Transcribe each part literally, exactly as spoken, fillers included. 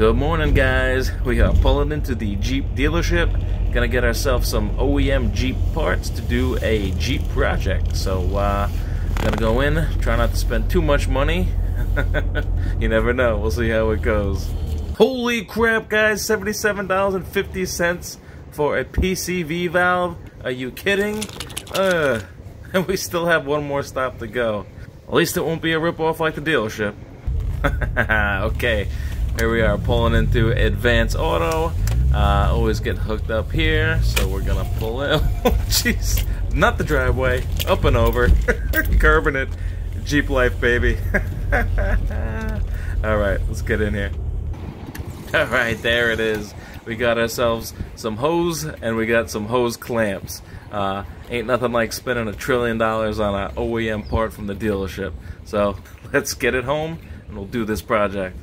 Good morning, guys. We are pulling into the Jeep dealership. Gonna get ourselves some O E M Jeep parts to do a Jeep project. So uh, gonna go in, try not to spend too much money. You never know, we'll see how it goes. Holy crap, guys, seventy-seven dollars and fifty cents for a P C V valve. Are you kidding? Uh, and we still have one more stop to go. At least it won't be a ripoff like the dealership. Okay. Here we are pulling into Advance Auto. Uh, always get hooked up here, so we're gonna pull in. Oh, jeez, not the driveway, up and over, curbing it. Jeep life, baby. All right, let's get in here. All right, there it is. We got ourselves some hose, and we got some hose clamps. Uh, ain't nothing like spending a trillion dollars on an O E M part from the dealership. So let's get it home, and we'll do this project.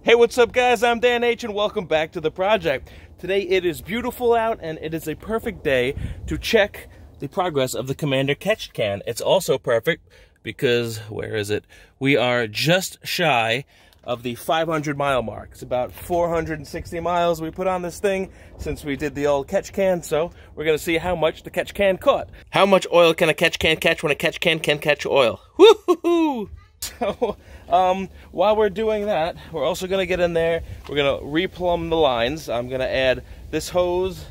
Hey, what's up, guys? I'm Dan H and welcome back to the project. Today it is beautiful out and it is a perfect day to check the progress of the Commander Catch Can. It's also perfect because, where is it? We are just shy of the five hundred mile mark. It's about four hundred sixty miles we put on this thing since we did the old catch can, so we're gonna see how much the catch can caught. How much oil can a catch can catch when a catch can can catch oil? Woo-hoo-hoo! So, um, while we're doing that, we're also going to get in there, we're going to replumb the lines. I'm going to add this hose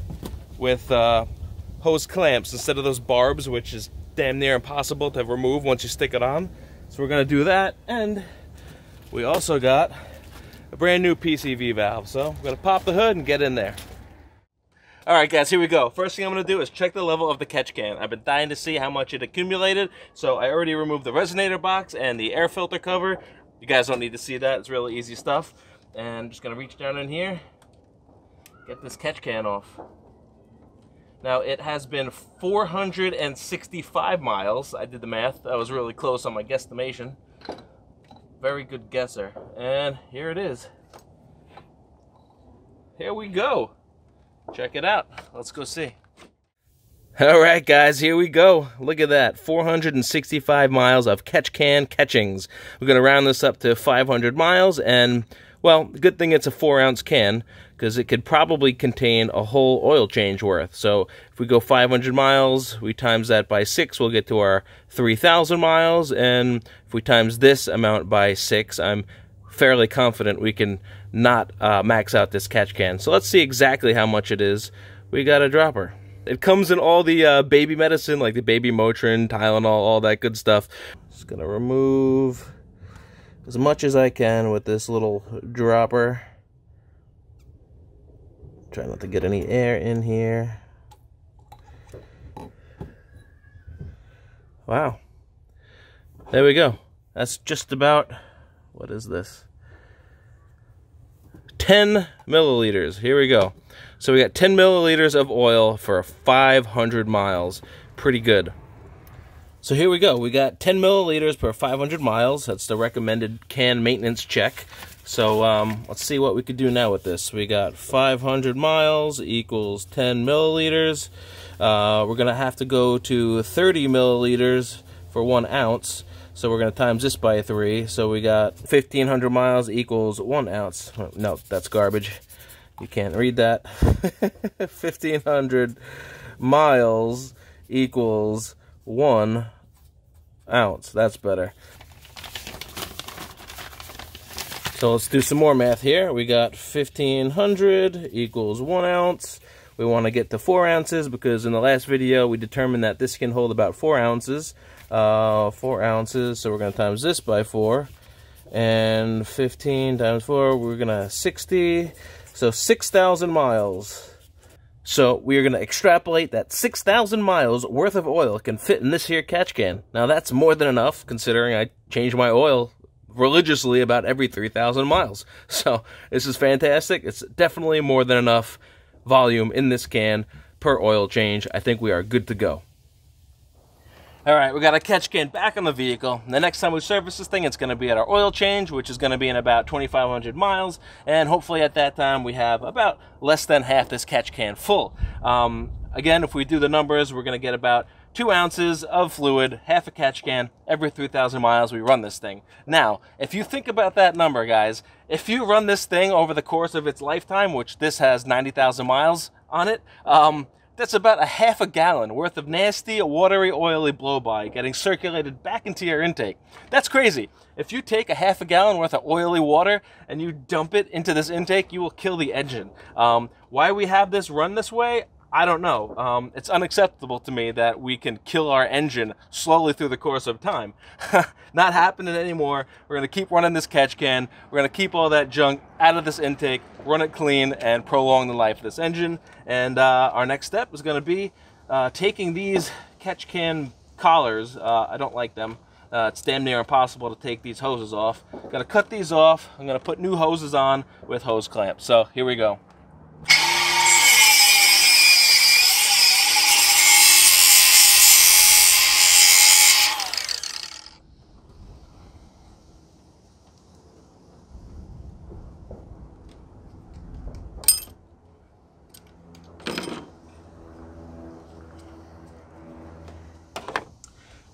with uh, hose clamps instead of those barbs, which is damn near impossible to remove once you stick it on. So we're going to do that, and we also got a brand new P C V valve. So we're going to pop the hood and get in there. Alright, guys, here we go. First thing I'm going to do is check the level of the catch can. I've been dying to see how much it accumulated, so I already removed the resonator box and the air filter cover. You guys don't need to see that. It's really easy stuff. And I'm just going to reach down in here, get this catch can off. Now, it has been four hundred sixty-five miles. I did the math. I was really close on my guesstimation. Very good guesser. And here it is. Here we go. Check it out. Let's go see. All right, guys, here we go. Look at that. four hundred sixty-five miles of catch can catchings. We're going to round this up to five hundred miles. And, well, good thing it's a four ounce can because it could probably contain a whole oil change worth. So if we go five hundred miles, we times that by six, we'll get to our three thousand miles. And if we times this amount by six, I'm fairly confident we can not uh, max out this catch can. So let's see exactly how much it is. We got a dropper. It comes in all the uh, baby medicine, like the baby Motrin, Tylenol, all that good stuff. Just gonna remove as much as I can with this little dropper. Try not to get any air in here. Wow. There we go. That's just about, what is this? ten milliliters. Here we go. So we got ten milliliters of oil for five hundred miles. Pretty good. So here we go. We got ten milliliters per five hundred miles. That's the recommended can maintenance check. So um, let's see what we could do now with this. We got five hundred miles equals ten milliliters. Uh, we're going to have to go to thirty milliliters for one ounce. So we're going to times this by three. So we got fifteen hundred miles equals one ounce. No, that's garbage. You can't read that. fifteen hundred miles equals one ounce. That's better. So let's do some more math here. We got fifteen hundred equals one ounce. We want to get to four ounces because in the last video we determined that this can hold about four ounces. Uh, four ounces, so we're going to times this by four, and fifteen times four, we're going to sixty, so six thousand miles. So we are going to extrapolate that six thousand miles worth of oil can fit in this here catch can. Now that's more than enough, considering I change my oil religiously about every three thousand miles. So this is fantastic. It's definitely more than enough volume in this can per oil change. I think we are good to go. All right, we got a catch can back on the vehicle. The next time we service this thing, it's going to be at our oil change, which is going to be in about twenty-five hundred miles. And hopefully at that time, we have about less than half this catch can full. Um, again, if we do the numbers, we're going to get about two ounces of fluid, half a catch can, every three thousand miles we run this thing. Now, if you think about that number, guys, if you run this thing over the course of its lifetime, which this has ninety thousand miles on it, um, that's about a half a gallon worth of nasty, watery, oily blow-by getting circulated back into your intake. That's crazy. If you take a half a gallon worth of oily water and you dump it into this intake, you will kill the engine. Um, why we have this run this way, I don't know. Um, it's unacceptable to me that we can kill our engine slowly through the course of time. Not happening anymore. We're going to keep running this catch can. We're going to keep all that junk out of this intake, run it clean, and prolong the life of this engine. And uh, our next step is going to be uh, taking these catch can collars. Uh, I don't like them. Uh, it's damn near impossible to take these hoses off. I'm going to cut these off. I'm going to put new hoses on with hose clamps. So here we go.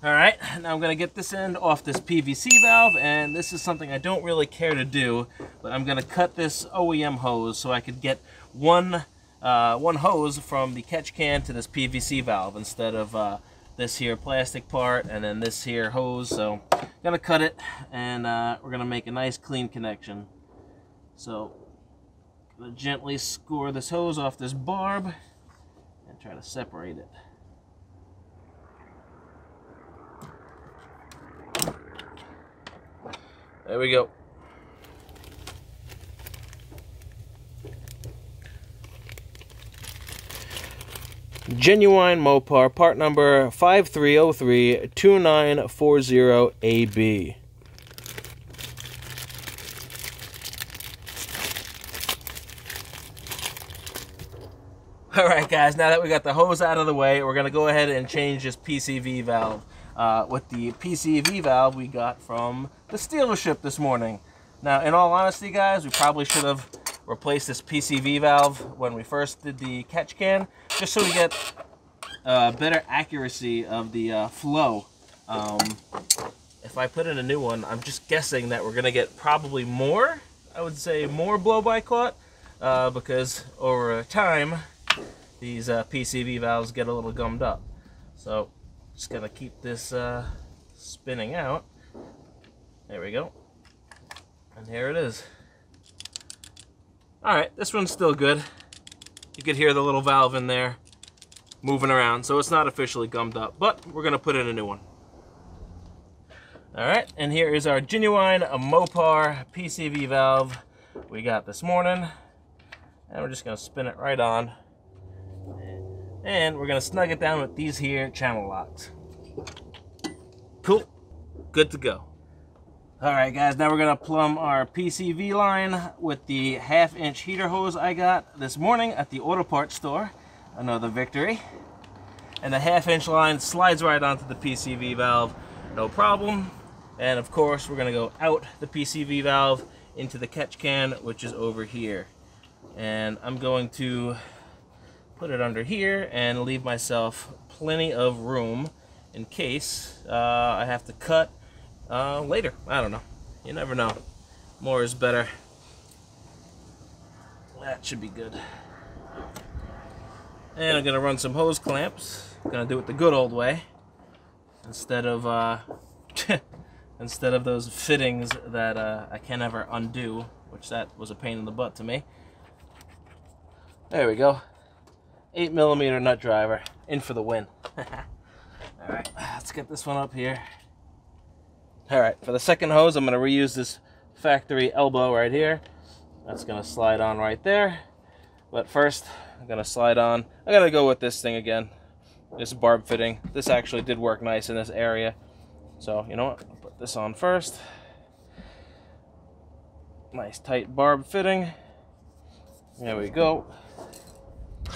All right, now I'm gonna get this end off this P V C valve, and this is something I don't really care to do, but I'm gonna cut this O E M hose so I could get one, uh, one hose from the catch can to this P V C valve instead of uh, this here plastic part and then this here hose. So I'm gonna cut it, and uh, we're gonna make a nice clean connection. So I'm gonna gently score this hose off this barb and try to separate it. There we go. Genuine Mopar, part number five three oh three two nine four oh A B. All right, guys, now that we got the hose out of the way, we're going to go ahead and change this P C V valve. Uh, with the P C V valve we got from the dealership this morning. Now, in all honesty, guys, we probably should have replaced this P C V valve when we first did the catch can, just so we get uh, better accuracy of the uh, flow. Um, if I put in a new one, I'm just guessing that we're going to get probably more, I would say more blow-by caught, uh, because over time, these uh, P C V valves get a little gummed up. So, just gonna keep this uh, spinning out. There we go. And here it is. All right, this one's still good. You could hear the little valve in there moving around, so it's not officially gummed up, but we're gonna put in a new one. All right, and here is our genuine Mopar P C V valve we got this morning. And we're just gonna spin it right on. And we're gonna snug it down with these here channel locks. Cool, good to go. All right, guys, now we're gonna plumb our P C V line with the half inch heater hose I got this morning at the auto parts store, another victory. And the half inch line slides right onto the P C V valve, no problem. And of course, we're gonna go out the P C V valve into the catch can, which is over here. And I'm going to put it under here and leave myself plenty of room in case uh, I have to cut uh, later. I don't know. You never know. More is better. That should be good. And I'm going to run some hose clamps. I'm going to do it the good old way instead of uh, instead of those fittings that uh, I can never undo, which that was a pain in the butt to me. There we go. eight millimeter nut driver, in for the win. All right, let's get this one up here. All right, for the second hose, I'm gonna reuse this factory elbow right here. That's gonna slide on right there. But first, I'm gonna slide on. I gotta go with this thing again, this barb fitting. This actually did work nice in this area. So, you know what, I'll put this on first. Nice tight barb fitting. There we go.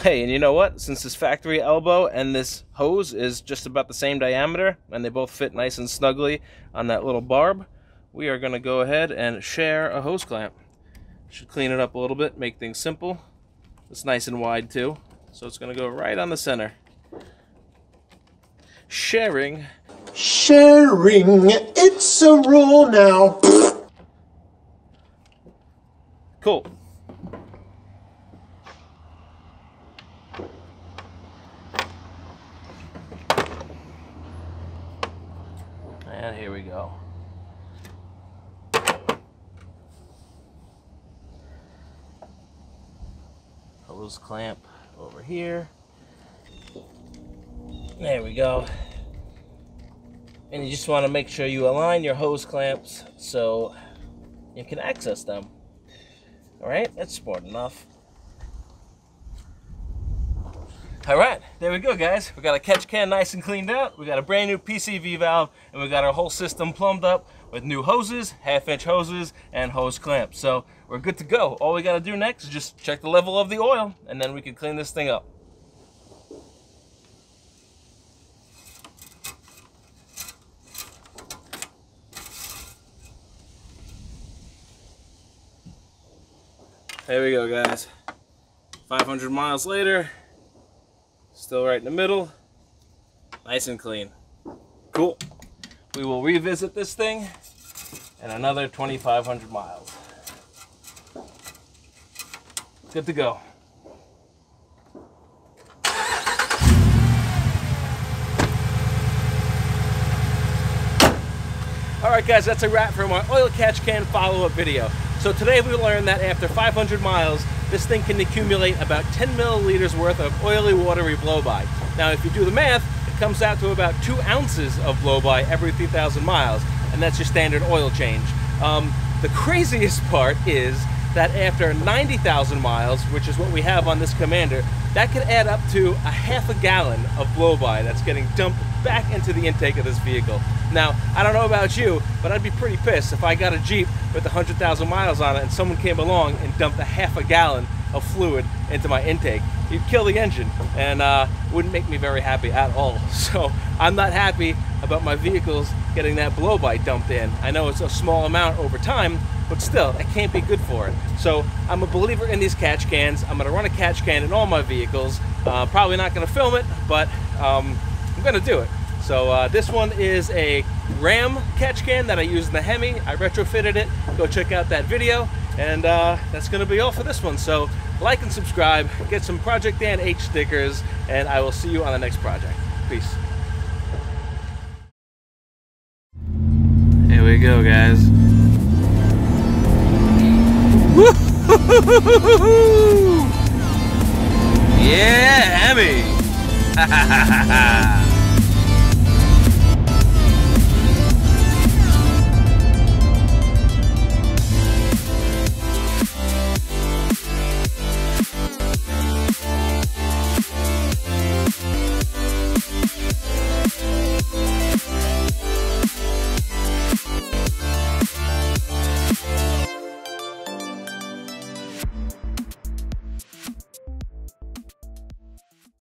Hey, and you know what? Since this factory elbow and this hose is just about the same diameter, and they both fit nice and snugly on that little barb, we are going to go ahead and share a hose clamp. Should clean it up a little bit, make things simple. It's nice and wide too, so it's going to go right on the center. Sharing. Sharing. It's a rule now. Cool. And here we go. Hose clamp over here. There we go. And you just want to make sure you align your hose clamps so you can access them. All right, that's smart enough. All right, there we go, guys. We got a catch can nice and cleaned out. We got a brand new P C V valve, and we got our whole system plumbed up with new hoses, half-inch hoses, and hose clamps. So we're good to go. All we got to do next is just check the level of the oil, and then we can clean this thing up. There we go, guys. five hundred miles later, still right in the middle, nice and clean. Cool. We will revisit this thing in another twenty-five hundred miles. Good to go. All right, guys, that's a wrap from our oil catch can follow-up video. So today we learned that after five hundred miles, this thing can accumulate about ten milliliters worth of oily, watery blow-by. Now, if you do the math, it comes out to about two ounces of blow-by every three thousand miles, and that's your standard oil change. Um, the craziest part is that after ninety thousand miles, which is what we have on this Commander, that could add up to a half a gallon of blow-by that's getting dumped back into the intake of this vehicle. Now, I don't know about you, but I'd be pretty pissed if I got a Jeep with one hundred thousand miles on it and someone came along and dumped a half a gallon of fluid into my intake. You'd kill the engine, and uh, wouldn't make me very happy at all. So I'm not happy about my vehicles getting that blow-by dumped in. I know it's a small amount over time, but still, that can't be good for it. So I'm a believer in these catch cans. I'm gonna run a catch can in all my vehicles. Uh, probably not gonna film it, but um, I'm gonna do it. So uh, this one is a Ram catch can that I used in the Hemi. I retrofitted it. Go check out that video. And uh, that's gonna be all for this one. So like and subscribe, get some Project Dan H stickers, and I will see you on the next project. Peace. Here we go, guys. Woo-hoo-hoo-hoo-hoo-hoo! Yeah, Hemi! Ha ha ha ha!